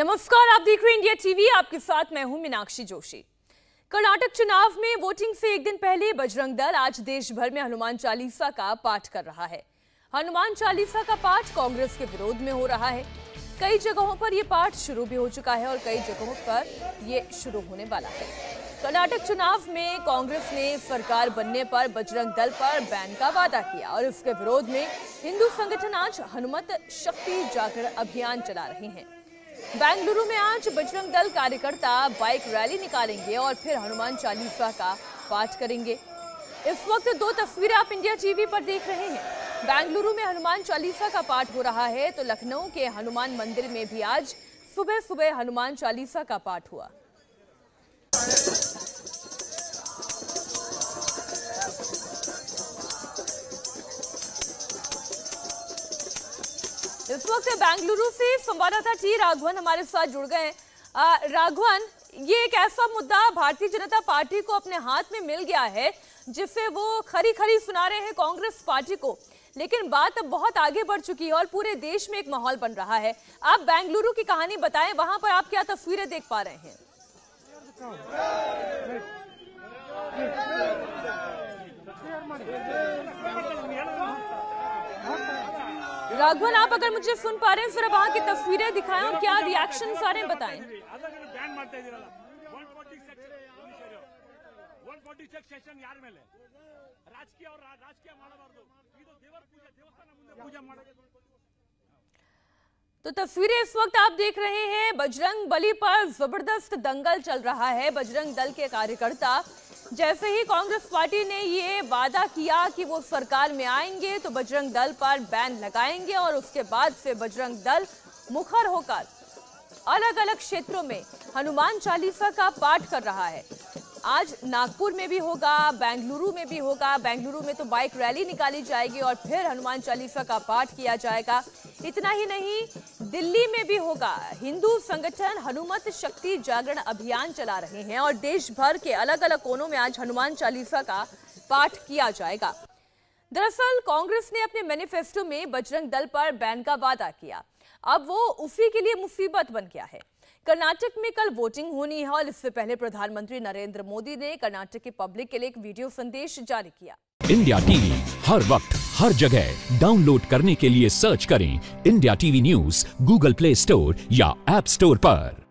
नमस्कार, आप देख रहे हैं इंडिया टीवी। आपके साथ मैं हूं मीनाक्षी जोशी। कर्नाटक चुनाव में वोटिंग से एक दिन पहले बजरंग दल आज देश भर में हनुमान चालीसा का पाठ कर रहा है। हनुमान चालीसा का पाठ कांग्रेस के विरोध में हो रहा है। कई जगहों पर यह पाठ शुरू भी हो चुका है और कई जगहों पर यह शुरू होने वाला है। कर्नाटक चुनाव में कांग्रेस ने सरकार बनने पर बजरंग दल पर बैन का वादा किया और इसके विरोध में हिंदू संगठन आज हनुमत शक्ति जागरण अभियान चला रहे हैं। बेंगलुरु में आज बजरंग दल कार्यकर्ता बाइक रैली निकालेंगे और फिर हनुमान चालीसा का पाठ करेंगे। इस वक्त दो तस्वीरें आप इंडिया टीवी पर देख रहे हैं। बेंगलुरु में हनुमान चालीसा का पाठ हो रहा है तो लखनऊ के हनुमान मंदिर में भी आज सुबह सुबह हनुमान चालीसा का पाठ हुआ। इस वक्त बेंगलुरु से संवाददाता जी राघवन हमारे साथ जुड़ गए हैं। राघवन, ये एक ऐसा मुद्दा भारतीय जनता पार्टी को अपने हाथ में मिल गया है जिससे वो खरी खरी सुना रहे हैं कांग्रेस पार्टी को, लेकिन बात अब बहुत आगे बढ़ चुकी है और पूरे देश में एक माहौल बन रहा है। आप बेंगलुरु की कहानी बताएं, वहां पर आप क्या तस्वीरें देख पा रहे हैं? राघवन, आप अगर मुझे सुन पा रहे हैं फिर वहां की तस्वीरें दिखाएं और क्या रिएक्शन आ रहे हैं बताएं। तो तस्वीरें इस वक्त आप देख रहे हैं। बजरंग बली पर जबरदस्त दंगल चल रहा है। बजरंग दल के कार्यकर्ता जैसे ही कांग्रेस पार्टी ने ये वादा किया कि वो सरकार में आएंगे तो बजरंग दल पर बैन लगाएंगे और उसके बाद से बजरंग दल मुखर होकर अलग अलग क्षेत्रों में हनुमान चालीसा का पाठ कर रहा है। आज नागपुर में भी होगा, बेंगलुरु में भी होगा। बेंगलुरु में तो बाइक रैली निकाली जाएगी और फिर हनुमान चालीसा का पाठ किया जाएगा। इतना ही नहीं, दिल्ली में भी होगा। हिंदू संगठन हनुमत शक्ति जागरण अभियान चला रहे हैं और देश भर के अलग अलग कोनों में आज हनुमान चालीसा का पाठ किया जाएगा। दरअसल कांग्रेस ने अपने मैनिफेस्टो में बजरंग दल पर बैन का वादा किया, अब वो उसी के लिए मुसीबत बन गया है। कर्नाटक में कल वोटिंग होनी है और इससे पहले प्रधानमंत्री नरेंद्र मोदी ने कर्नाटक की पब्लिक के लिए एक वीडियो संदेश जारी किया। इंडिया टीवी हर वक्त हर जगह डाउनलोड करने के लिए सर्च करें India TV news Google Play Store या ऐप स्टोर पर।